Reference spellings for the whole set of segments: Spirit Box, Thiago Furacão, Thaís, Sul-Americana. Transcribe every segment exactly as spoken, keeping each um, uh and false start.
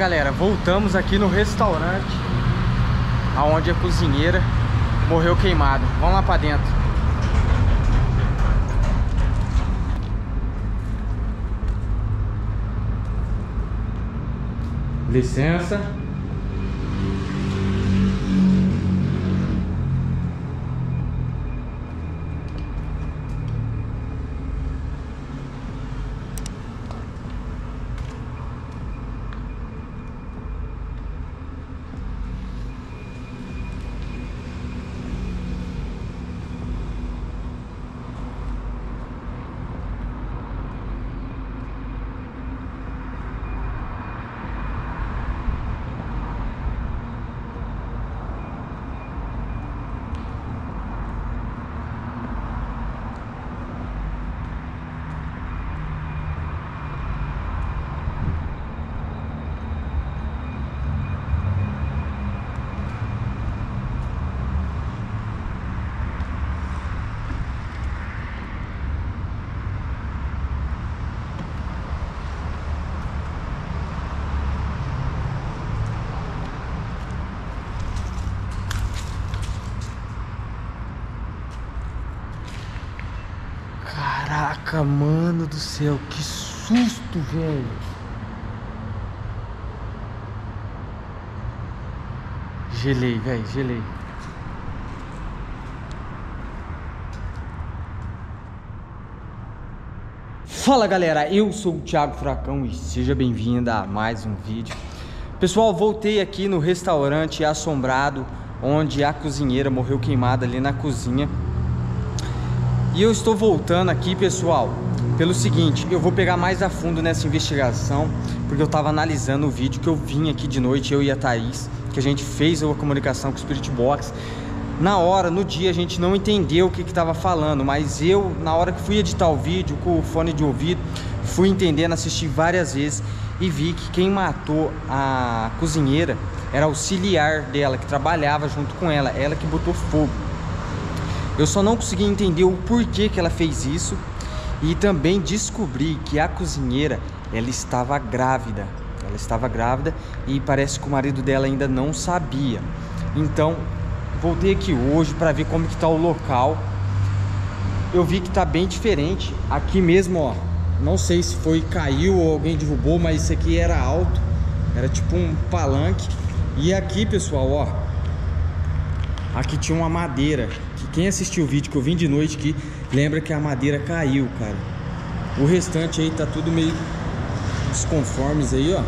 galera, voltamos aqui no restaurante aonde a cozinheira morreu queimada. Vamos lá pra dentro. Licença. Caraca, mano do céu, que susto, velho. Gelei, velho, gelei. Fala, galera, eu sou o Thiago Furacão e seja bem-vindo a mais um vídeo. Pessoal, voltei aqui no restaurante assombrado, onde a cozinheira morreu queimada ali na cozinha. E eu estou voltando aqui, pessoal, pelo seguinte: eu vou pegar mais a fundo nessa investigação, porque eu estava analisando o vídeo que eu vim aqui de noite, eu e a Thaís, que a gente fez a comunicação com o Spirit Box. Na hora, no dia, a gente não entendeu o que estava falando, mas eu, na hora que fui editar o vídeo, com o fone de ouvido, fui entendendo, assisti várias vezes e vi que quem matou a cozinheira era auxiliar dela, que trabalhava junto com ela, ela que botou fogo. Eu só não consegui entender o porquê que ela fez isso, e também descobri que a cozinheira, ela estava grávida. Ela estava grávida e parece que o marido dela ainda não sabia. Então, voltei aqui hoje para ver como que tá o local. Eu vi que tá bem diferente. Aqui mesmo, ó, não sei se foi, caiu ou alguém derrubou, mas isso aqui era alto. Era tipo um palanque. E aqui, pessoal, ó, aqui tinha uma madeira. Quem assistiu o vídeo que eu vim de noite aqui, lembra que a madeira caiu, cara. O restante aí tá tudo meio desconformes aí, ó.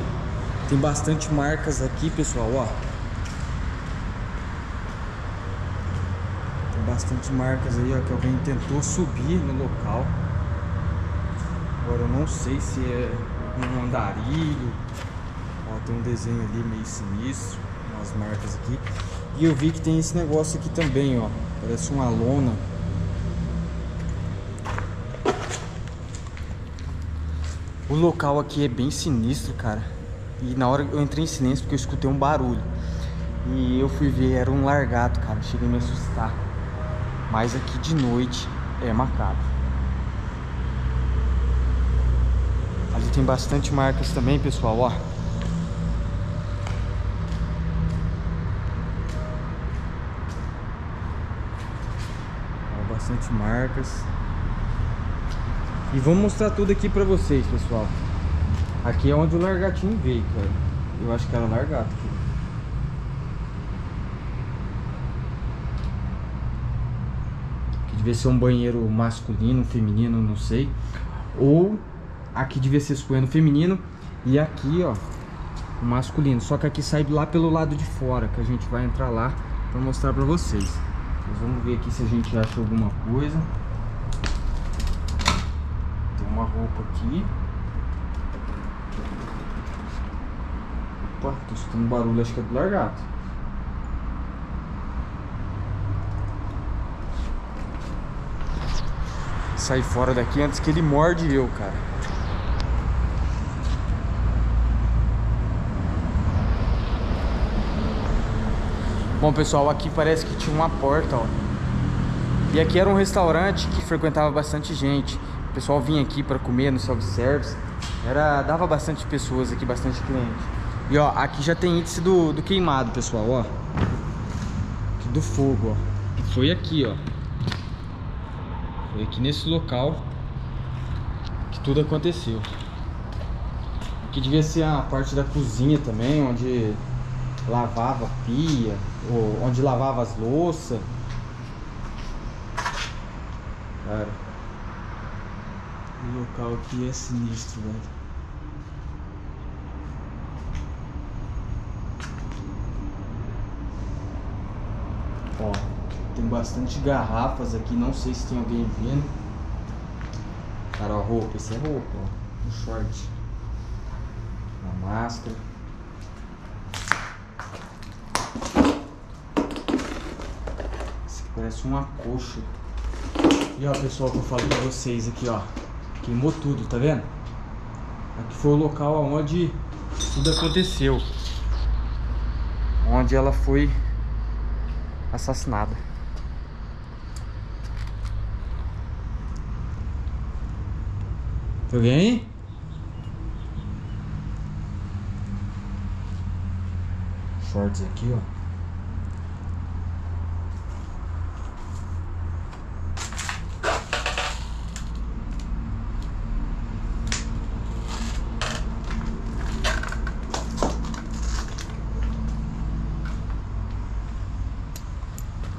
Tem bastante marcas aqui, pessoal, ó. Tem bastante marcas aí, ó, que alguém tentou subir no local. Agora eu não sei se é um andarilho. Ó, tem um desenho ali meio sinistro, umas marcas aqui. E eu vi que tem esse negócio aqui também, ó. Parece uma lona. O local aqui é bem sinistro, cara. E na hora eu entrei em silêncio porque eu escutei um barulho. E eu fui ver, era um largato, cara. Cheguei a me assustar. Mas aqui de noite é macabro. Ali tem bastante marcas também, pessoal, ó. Bastante marcas. E vou mostrar tudo aqui pra vocês, pessoal. Aqui é onde o largatinho veio, cara. Eu acho que era largato aqui. Aqui devia ser um banheiro masculino, feminino, não sei. Ou aqui devia ser esse banheiro feminino e aqui, ó, o masculino. Só que aqui sai lá pelo lado de fora, que a gente vai entrar lá pra mostrar pra vocês. Mas vamos ver aqui se a gente acha alguma coisa. Tem uma roupa aqui. Opa, tô escutando um barulho, acho que é do largato. Sai fora daqui antes que ele morde eu, cara. Bom, pessoal, aqui parece que tinha uma porta, ó. E aqui era um restaurante que frequentava bastante gente. O pessoal vinha aqui para comer no self-service. Era, dava bastante pessoas aqui, bastante cliente. E ó, aqui já tem índice do, do queimado, pessoal, ó. Do fogo, ó. Foi aqui, ó. Foi aqui nesse local que tudo aconteceu. Aqui devia ser a parte da cozinha também, onde lavava a pia, ou onde lavava as louças. Cara, o local aqui é sinistro, velho. Ó, tem bastante garrafas aqui, não sei se tem alguém vendo. Cara, ó, roupa, esse é roupa, ó. Um short. Uma máscara. Esse aqui parece uma coxa. E ó, pessoal, que eu falo pra vocês aqui, ó. Queimou tudo, tá vendo? Aqui foi o local onde tudo aconteceu. Onde ela foi assassinada. Tem alguém aí? Shorts aqui, ó.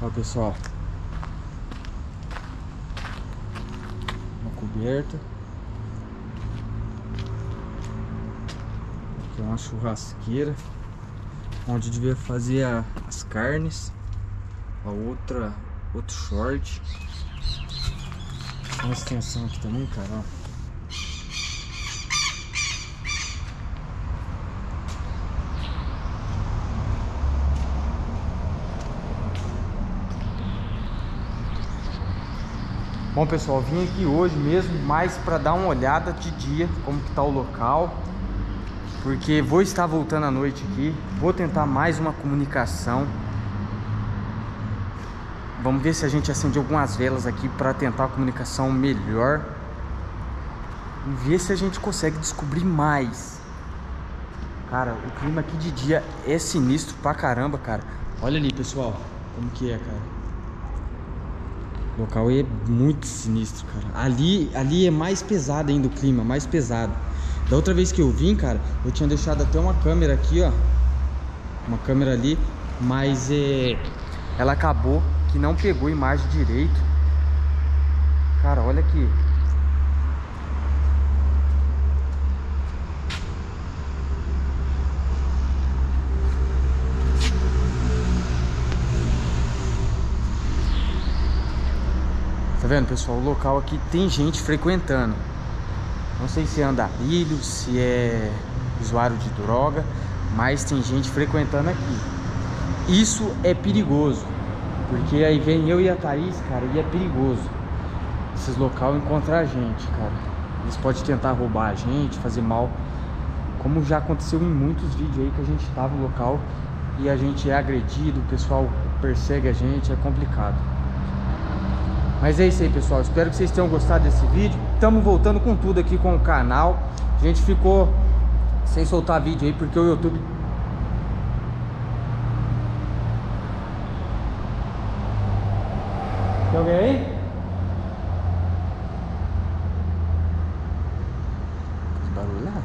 Ó, pessoal, uma coberta, aqui é uma churrasqueira onde devia fazer a, as carnes, a outra, outro short, uma extensão aqui também, cara, ó. Bom, pessoal, vim aqui hoje mesmo mais para dar uma olhada de dia como que tá o local, porque vou estar voltando à noite aqui, vou tentar mais uma comunicação. Vamos ver se a gente acende algumas velas aqui para tentar a comunicação melhor e ver se a gente consegue descobrir mais. Cara, o clima aqui de dia é sinistro pra caramba, cara. Olha ali, pessoal, como que é, cara. O local é muito sinistro, cara. Ali, ali é mais pesado ainda o clima, mais pesado. Da outra vez que eu vim, cara, eu tinha deixado até uma câmera aqui, ó. Uma câmera ali, mas é, ela acabou que não pegou imagem direito. Cara, olha aqui. Tá vendo, pessoal? O local aqui tem gente frequentando. Não sei se é andarilho, se é usuário de droga, mas tem gente frequentando aqui. Isso é perigoso, porque aí vem eu e a Thaís, cara, e é perigoso esses locais encontrar a gente, cara. Eles podem tentar roubar a gente, fazer mal, como já aconteceu em muitos vídeos aí que a gente tava no local e a gente é agredido, o pessoal persegue a gente, é complicado. Mas é isso aí, pessoal, espero que vocês tenham gostado desse vídeo. Estamos voltando com tudo aqui com o canal. A gente ficou sem soltar vídeo aí porque o YouTube... Tem alguém aí? Que barulho lá?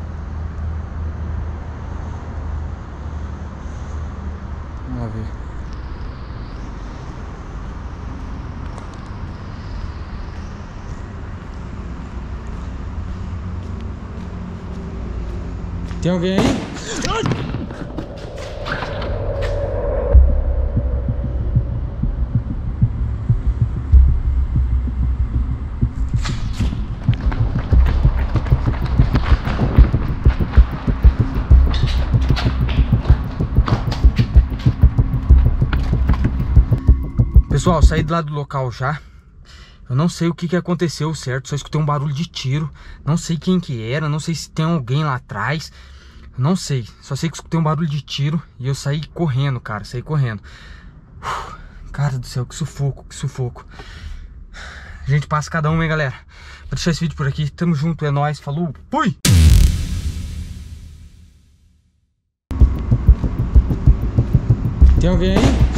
Vamos lá ver. Tem alguém aí? Pessoal, saí do lado do local já. Eu não sei o que que aconteceu, certo? Só escutei um barulho de tiro. Não sei quem que era, não sei se tem alguém lá atrás. Não sei, só sei que escutei um barulho de tiro e eu saí correndo, cara, saí correndo. Uf, cara do céu, que sufoco, que sufoco. A gente passa cada um, hein, galera? Vou deixar esse vídeo por aqui, tamo junto, é nóis, falou, fui! Tem alguém aí?